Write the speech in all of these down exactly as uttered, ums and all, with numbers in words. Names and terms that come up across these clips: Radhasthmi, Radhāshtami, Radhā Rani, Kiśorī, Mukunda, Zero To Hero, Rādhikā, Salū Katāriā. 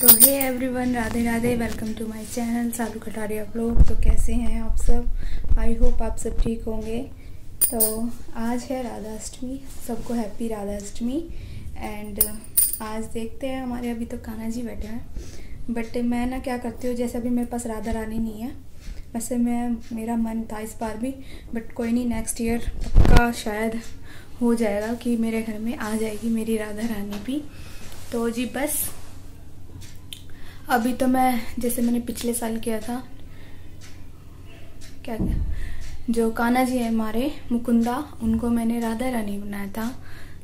तो hey everyone, Radhe Radhe. Welcome to my channel Salu Kataria blog. तो कैसे हैं आप सब? आई होप आप सब ठीक होंगे। तो आज है राधाष्टमी, सबको हैप्पी राधाष्टमी। एंड आज देखते हैं, हमारे अभी तो कान्हा जी बैठे हैं, बट मैं ना क्या करती हूँ, जैसे अभी मेरे पास राधा रानी नहीं है, वैसे मैं मेरा मन था इस बार भी, बट कोई नहीं, नेक्स्ट ईयर पक्का शायद हो जाएगा कि मेरे घर में आ जाएगी मेरी राधा रानी भी। तो जी बस अभी तो मैं, जैसे मैंने पिछले साल किया था, क्या क्या जो कान्हा जी है हमारे मुकुंदा, उनको मैंने राधा रानी बनाया था,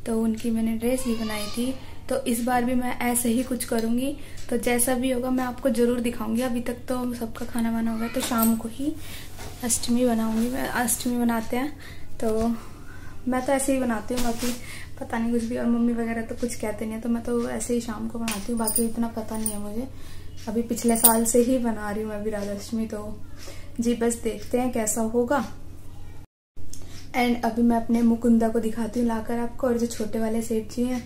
तो उनकी मैंने ड्रेस भी बनाई थी। तो इस बार भी मैं ऐसे ही कुछ करूँगी, तो जैसा भी होगा मैं आपको ज़रूर दिखाऊंगी। अभी तक तो सबका खाना वाना होगा, तो शाम को ही अष्टमी बनाऊंगी, मैं अष्टमी बनाते हैं। तो मैं तो ऐसे ही बनाती हूँ, बाकी पता नहीं कुछ भी, और मम्मी वगैरह तो कुछ कहते नहीं है, तो मैं तो ऐसे ही शाम को बनाती हूँ, बाकी इतना पता नहीं है मुझे। अभी पिछले साल से ही बना रही हूँ अभी राधाष्टमी। तो जी बस देखते हैं कैसा होगा। एंड अभी मैं अपने मुकुंदा को दिखाती हूँ लाकर आपको, और जो छोटे वाले सेठ जी हैं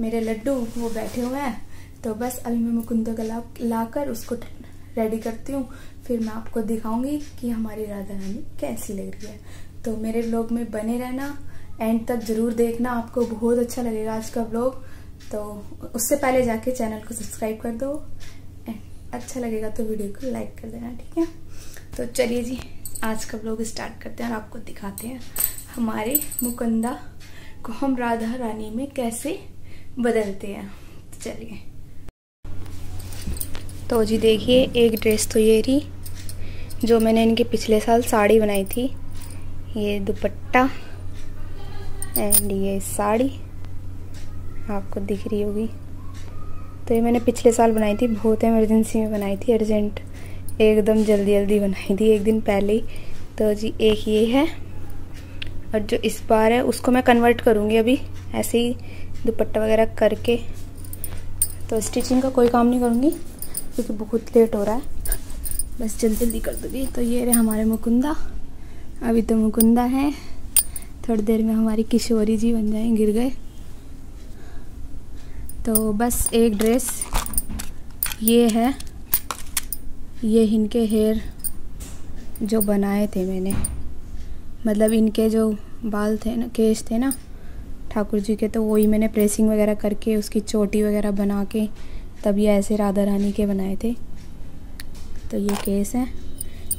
मेरे लड्डू, वो बैठे हुए हैं। तो बस अभी मैं मुकुंदा का ला लाकर उसको रेडी करती हूँ, फिर मैं आपको दिखाऊंगी कि हमारी राधा रानी कैसी लग रही है। तो मेरे व्लॉग में बने रहना, एंड तक जरूर देखना, आपको बहुत अच्छा लगेगा आज का व्लॉग। तो उससे पहले जाके चैनल को सब्सक्राइब कर दो, एंड अच्छा लगेगा तो वीडियो को लाइक कर देना, ठीक है? तो चलिए जी, आज का व्लॉग स्टार्ट करते हैं और आपको दिखाते हैं हमारे मुकुंदा को हम राधा रानी में कैसे बदलते हैं। तो चलिए, तो जी देखिए, एक ड्रेस तो ये रही जो मैंने इनके पिछले साल साड़ी बनाई थी, ये दुपट्टा एंड ये साड़ी आपको दिख रही होगी। तो ये मैंने पिछले साल बनाई थी, बहुत इमरजेंसी में बनाई थी, अर्जेंट, एकदम जल्दी जल्दी बनाई थी, एक दिन पहले ही। तो जी एक ये है, और जो इस बार है उसको मैं कन्वर्ट करूँगी अभी, ऐसे ही दुपट्टा वगैरह करके। तो स्टिचिंग का कोई काम नहीं करूँगी क्योंकि बहुत लेट हो रहा है, बस जल्दी जल्दी कर दूँगी। तो ये रहे हमारे मुकुंदा, अभी तो मुकुंदा है, थोड़ी देर में हमारी किशोरी जी बन जाएं, गिर गए। तो बस एक ड्रेस ये है, ये इनके हेयर जो बनाए थे मैंने, मतलब इनके जो बाल थे ना, केश थे ना ठाकुर जी के, तो वही मैंने प्रेसिंग वगैरह करके उसकी चोटी वगैरह बना के तब ये ऐसे राधा रानी के बनाए थे। तो ये केस है,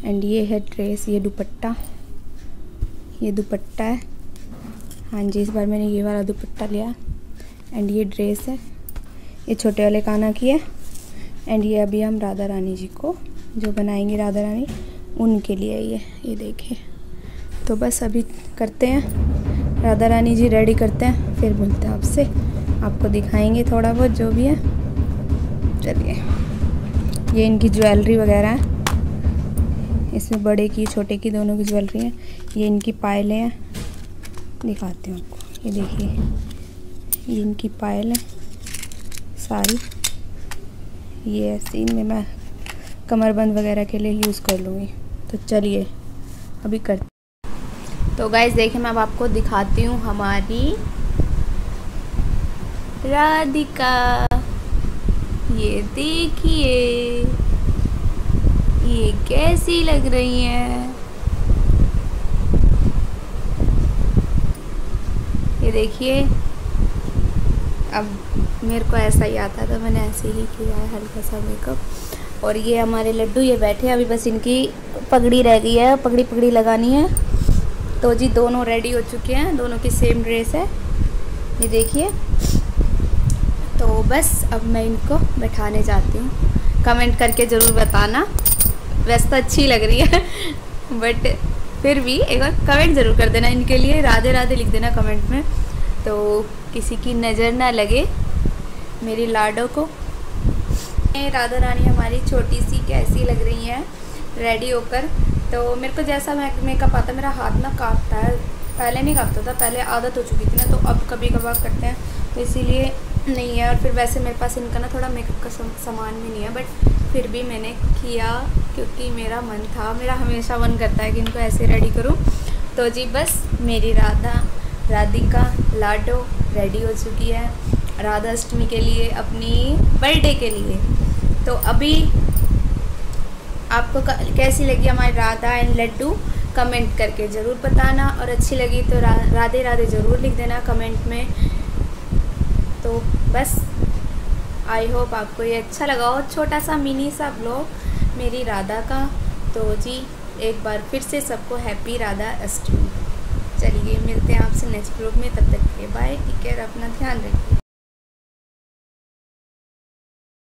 एंड ये है ड्रेस, ये दुपट्टा, ये दुपट्टा है, हाँ जी, इस बार मैंने ये वाला दुपट्टा लिया। एंड ये ड्रेस है, ये छोटे वाले कान्हा की है, एंड ये अभी हम राधा रानी जी को जो बनाएंगे राधा रानी, उनके लिए ये ये देखिए। तो बस अभी करते हैं, राधा रानी जी रेडी करते हैं, फिर बोलते हैं आपसे, आपको दिखाएंगे थोड़ा बहुत जो भी है। चलिए, ये इनकी ज्वेलरी वगैरह है, इसमें बड़े की छोटे की दोनों की ज्वेलरी है। ये इनकी पायल है, दिखाते हैं आपको, ये देखिए, ये इनकी पायल है सारी, ये ऐसे इनमें मैं कमरबंद वगैरह के लिए यूज़ कर लूँगी। तो चलिए अभी करते। तो गाइस देखिए, मैं अब आपको दिखाती हूँ हमारी राधिका, ये देखिए ये कैसी लग रही है। ये देखिए, अब मेरे को ऐसा ही आता था, मैंने ऐसे ही किया है हल्का सा मेकअप। और ये हमारे लड्डू, ये बैठे हैं अभी, बस इनकी पगड़ी रह गई है, पगड़ी पगड़ी लगानी है। तो जी दोनों रेडी हो चुके हैं, दोनों की सेम ड्रेस है, ये देखिए। तो बस अब मैं इनको बैठाने जाती हूँ, कमेंट करके ज़रूर बताना। वैसे तो अच्छी लग रही है, बट फिर भी एक बार कमेंट ज़रूर कर देना, इनके लिए राधे राधे लिख देना कमेंट में, तो किसी की नज़र ना लगे मेरी लाडो को। राधा रानी हमारी छोटी सी कैसी लग रही है रेडी होकर। तो मेरे को जैसा मेकअप आता, मेरा हाथ ना कांपता है, पहले नहीं कांपता था, पहले आदत हो चुकी थी ना, तो अब कभी कभार करते हैं, तो इसीलिए नहीं है। और फिर वैसे मेरे पास इनका ना थोड़ा मेकअप का सामान भी नहीं है, बट फिर भी मैंने किया क्योंकि मेरा मन था, मेरा हमेशा मन करता है कि इनको ऐसे रेडी करूं। तो जी बस मेरी राधा राधिका लाडो रेडी हो चुकी है, राधाष्टमी के लिए, अपनी बर्थडे के लिए। तो अभी आपको कैसी लगी हमारी राधा एंड लड्डू, कमेंट करके ज़रूर बताना, और अच्छी लगी तो रा, राधे राधे ज़रूर लिख देना कमेंट में। तो बस आई होप आपको ये अच्छा लगा हो, छोटा सा मिनी सा ब्लॉग मेरी राधा का। तो जी एक बार फिर से सबको हैप्पी राधा अष्टमी। चलिए मिलते हैं आपसे नेक्स्ट ब्लॉग में, तब तक के बाय, टेक केयर, अपना ध्यान रखिए।